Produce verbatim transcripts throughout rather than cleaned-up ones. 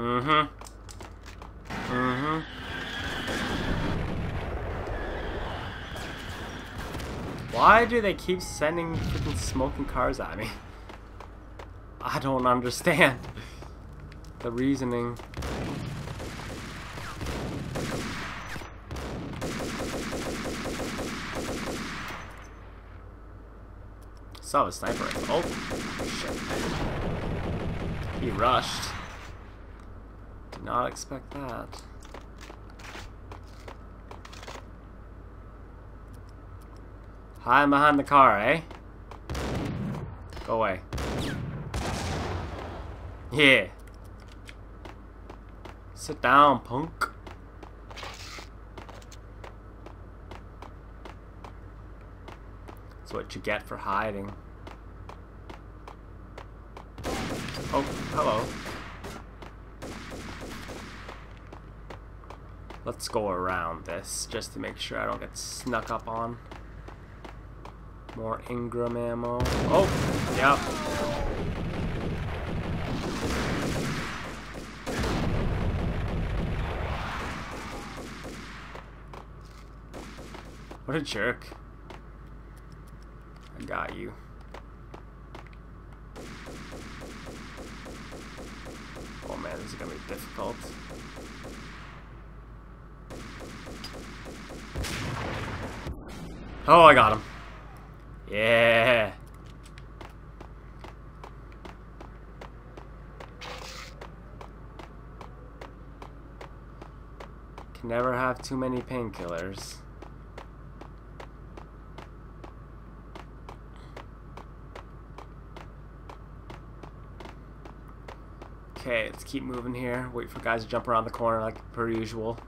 Mm-hmm. Mm-hmm. Why do they keep sending freaking smoking cars at me? I don't understand the reasoning. Saw a sniper. Oh, shit. He rushed. Did not expect that. Hiding behind the car, eh? Go away. Yeah. Sit down, punk. That's what you get for hiding. Oh, hello. Let's go around this just to make sure I don't get snuck up on. More Ingram ammo. Oh, yep. What a jerk. I got you. Oh man, this is gonna be difficult. Oh, I got him. Yeah. Can never have too many painkillers. Okay, let's keep moving here. Wait for guys to jump around the corner like per usual.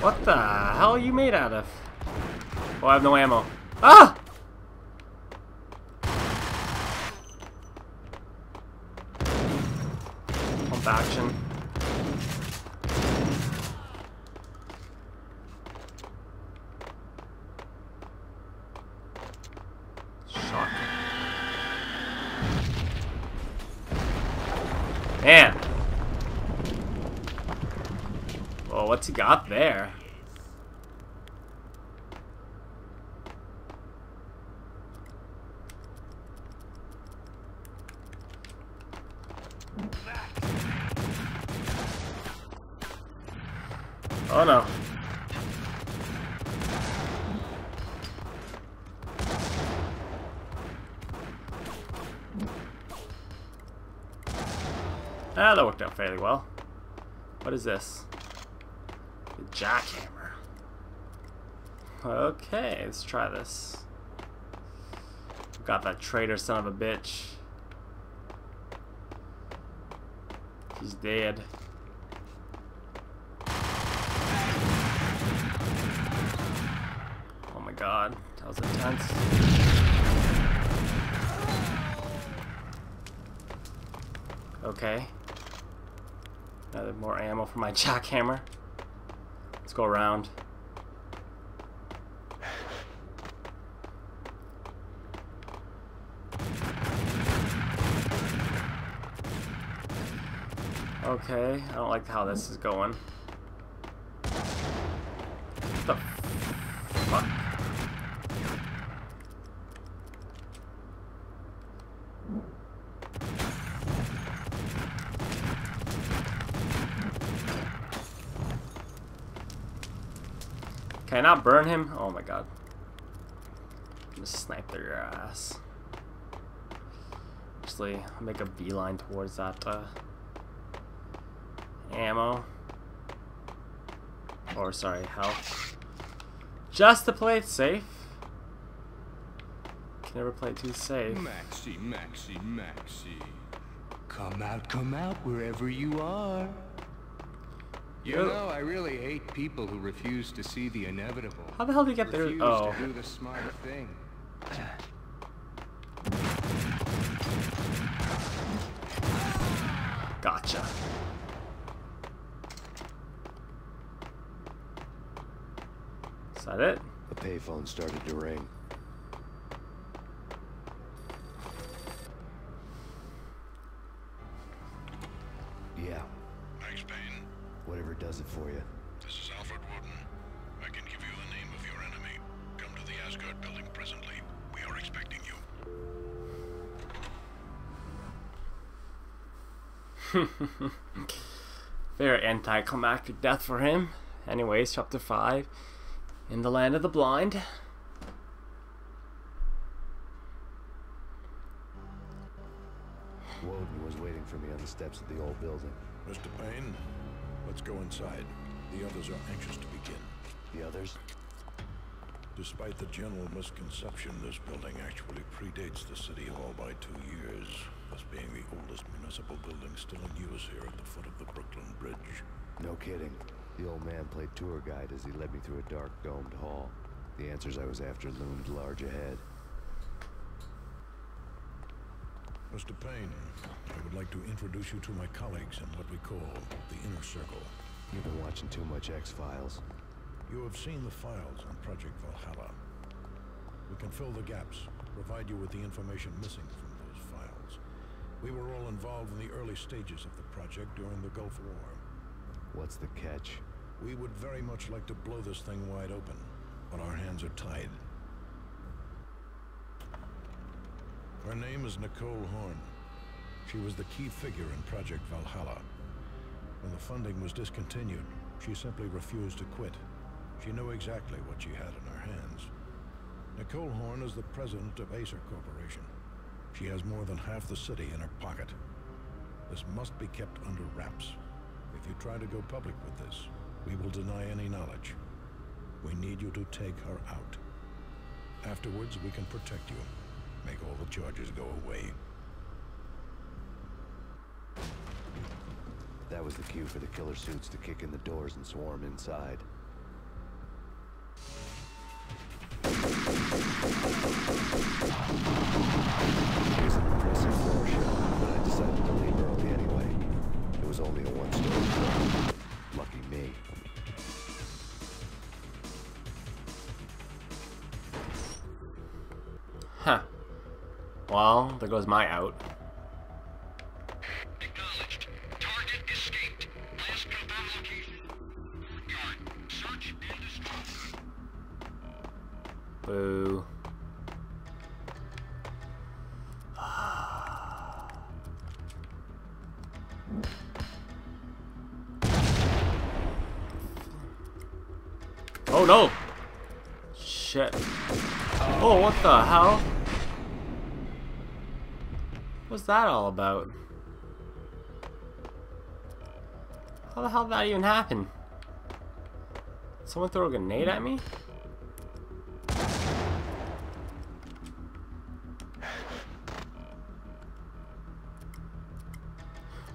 What the hell are you made out of? Oh, I have no ammo. Ah! Pump action. Shock. Man. Oh, what's he got there? Oh no. Ah, that worked out fairly well. What is this? The jackhammer. Okay, let's try this. Got that traitor son of a bitch. He's dead. God, that was intense. Okay. Another more ammo for my jackhammer. Let's go around. Okay, I don't like how this is going. What the fuck? Can I not burn him? Oh my god. Just snipe their ass. Actually, I'll make a beeline towards that uh, ammo. Or, sorry, health. Just to play it safe. Can never play too safe. Maxie, Maxie, Maxie. Come out, come out, wherever you are. You know, I really hate people who refuse to see the inevitable. How the hell do you get there? Oh. To do the smart thing. Gotcha. Is that it? payphone started to ring. Yeah. Max Payne? Whatever does it for you. This is Alfred Woden. I can give you the name of your enemy. Come to the Asgard building presently. We are expecting you. Very anticlimactic death for him. Anyways, chapter five. In the land of the blind. Woden was waiting for me on the steps of the old building. Mister Payne, let's go inside. The others are anxious to begin. The others? Despite the general misconception, this building actually predates the City Hall by two years, thus being the oldest municipal building still in use here at the foot of the Brooklyn Bridge. No kidding. The old man played tour guide as he led me through a dark, domed hall. The answers I was after loomed large ahead. Mister Payne, I would like to introduce you to my colleagues in what we call the Inner Circle. You've been watching too much X-Files. You have seen the files on Project Valhalla. We can fill the gaps, provide you with the information missing from those files. We were all involved in the early stages of the project during the Gulf War. What's the catch? We would very much like to blow this thing wide open, but our hands are tied. Her name is Nicole Horn. She was the key figure in Project Valhalla. When the funding was discontinued, she simply refused to quit. She knew exactly what she had in her hands. Nicole Horn is the president of Acer Corporation. She has more than half the city in her pocket. This must be kept under wraps. If you try to go public with this, we will deny any knowledge. We need you to take her out. Afterwards, we can protect you. Make all the charges go away. That was the cue for the killer suits to kick in the doors and swarm inside. It was an impressive floor show, but I decided to leave early anyway. It was only a one-story floor. Lucky me. Huh. Well, there goes my out. Acknowledged. Target escaped. Last combat location. Courtyard. Search and destroy. Boo. Oh no! Shit. Oh, what the hell? What's that all about? How the hell did that even happen? Did someone throw a grenade at me?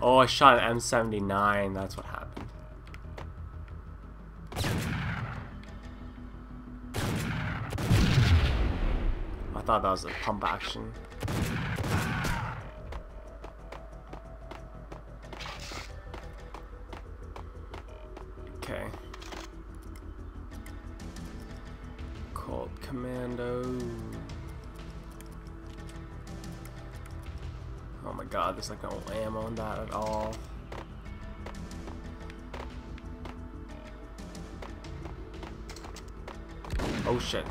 Oh, I shot an M seventy-nine, that's what happened. I thought that was a pump action. Okay. Colt Commando. Oh my god, there's like no ammo in that at all. Oh shit.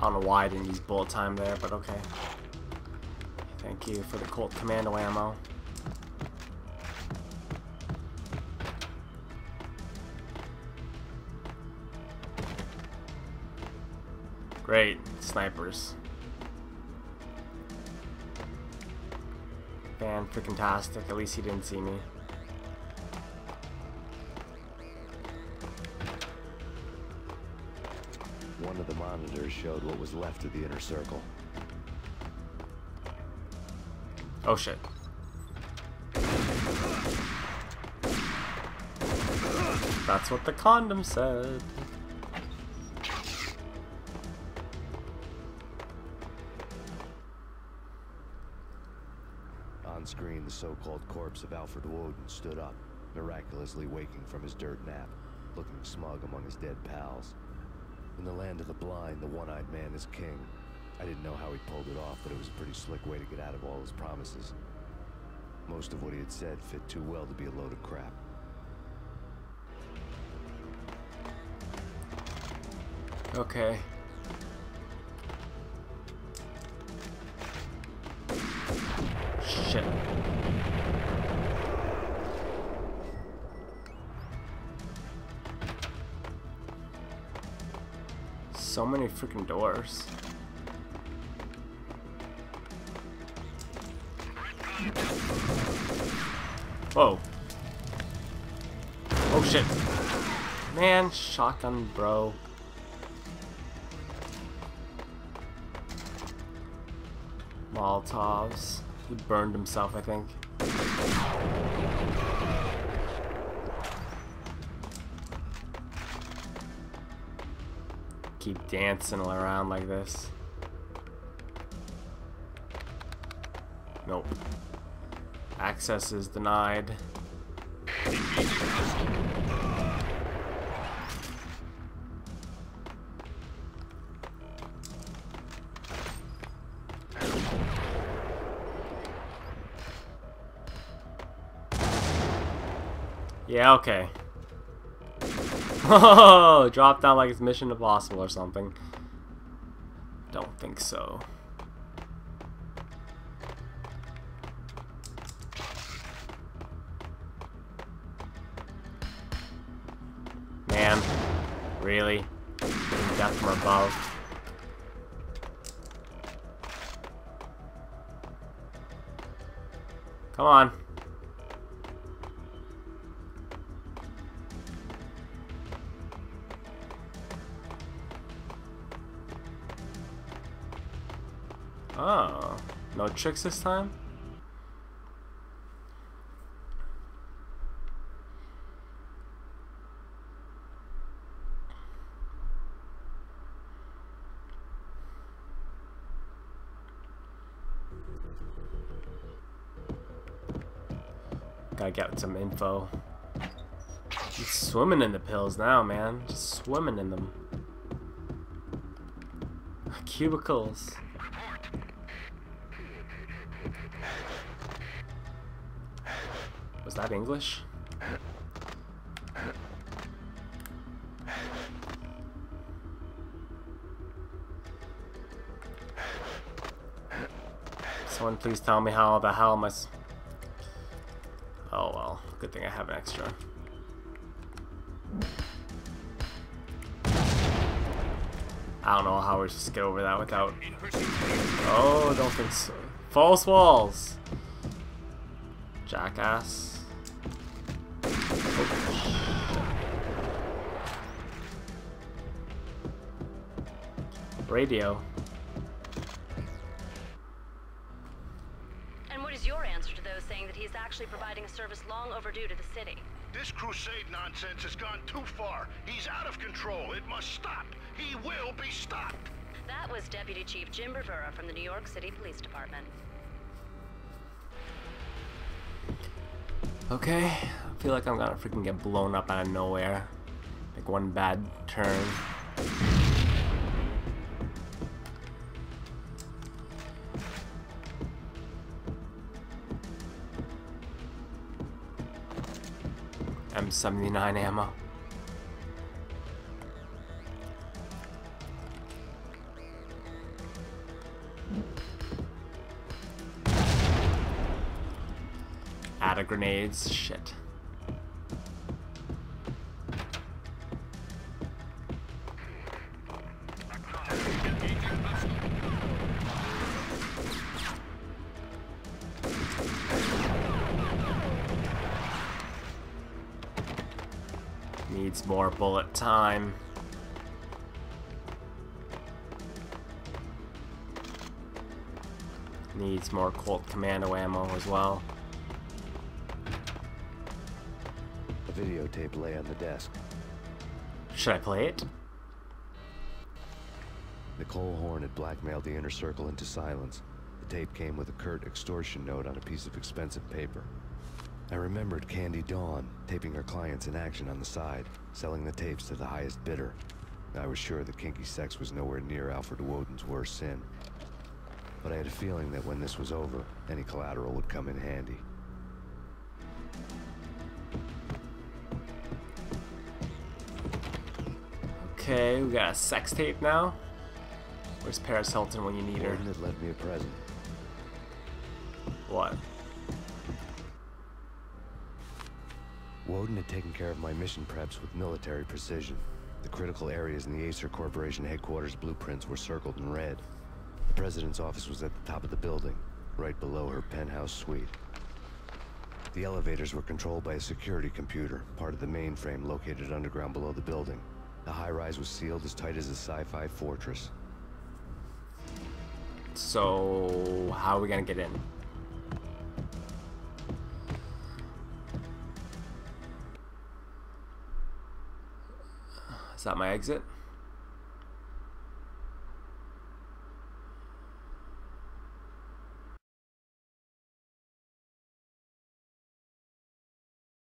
I don't know why I didn't use bullet time there, but okay. Thank you for the Colt Commando ammo. Great, snipers. Fan freaking tastic, at least he didn't see me. One of the monitors showed what was left of the Inner Circle. Oh shit. That's what the condom said. On screen, the so-called corpse of Alfred Woden stood up. miraculously waking from his dirt nap, looking smug among his dead pals. In the land of the blind, the one-eyed man is king. I didn't know how he pulled it off, but it was a pretty slick way to get out of all his promises. Most of what he had said fit too well to be a load of crap. Okay. Shit. So many freaking doors. Whoa. Oh shit. Man, shotgun, bro. Molotovs. He burned himself, I think. Keep dancing around like this. Nope. Access is denied. Yeah, okay. Oh, drop down like it's Mission Impossible or something. Don't think so. Man, really? Getting death from above. Come on. Oh, no tricks this time? Gotta get some info. He's swimming in the pills now, man. Just swimming in them. Cubicles. Was that English? Someone please tell me how the hell am I... S oh well, good thing I have an extra. I don't know how we're just get over that without... Oh, don't think so. False walls! Jackass. Radio. And what is your answer to those saying that he's actually providing a service long overdue to the city? This crusade nonsense has gone too far. He's out of control. It must stop. He will be stopped. That was Deputy Chief Jim Rivera from the New York City Police Department. Okay, I feel like I'm gonna freaking get blown up out of nowhere. Like one bad turn. M seventy-nine ammo. Out of grenades, shit. Needs more bullet time. Needs more Colt Commando ammo as well. The videotape lay on the desk. Should I play it? Nicole Horn had blackmailed the inner circle into silence. The tape came with a curt extortion note on a piece of expensive paper. I remembered Candy Dawn taping her clients in action on the side, selling the tapes to the highest bidder. I was sure that kinky sex was nowhere near Alfred Woden's worst sin. But I had a feeling that when this was over, any collateral would come in handy. Okay, we got a sex tape now. Where's Paris Hilton when you need her? Woden had left me a present. What? Woden had taken care of my mission preps with military precision. The critical areas in the Acer Corporation headquarters blueprints were circled in red. The president's office was at the top of the building, right below her penthouse suite. The elevators were controlled by a security computer, part of the mainframe located underground below the building. The high-rise was sealed as tight as a sci-fi fortress. So, how are we gonna get in? Is that my exit?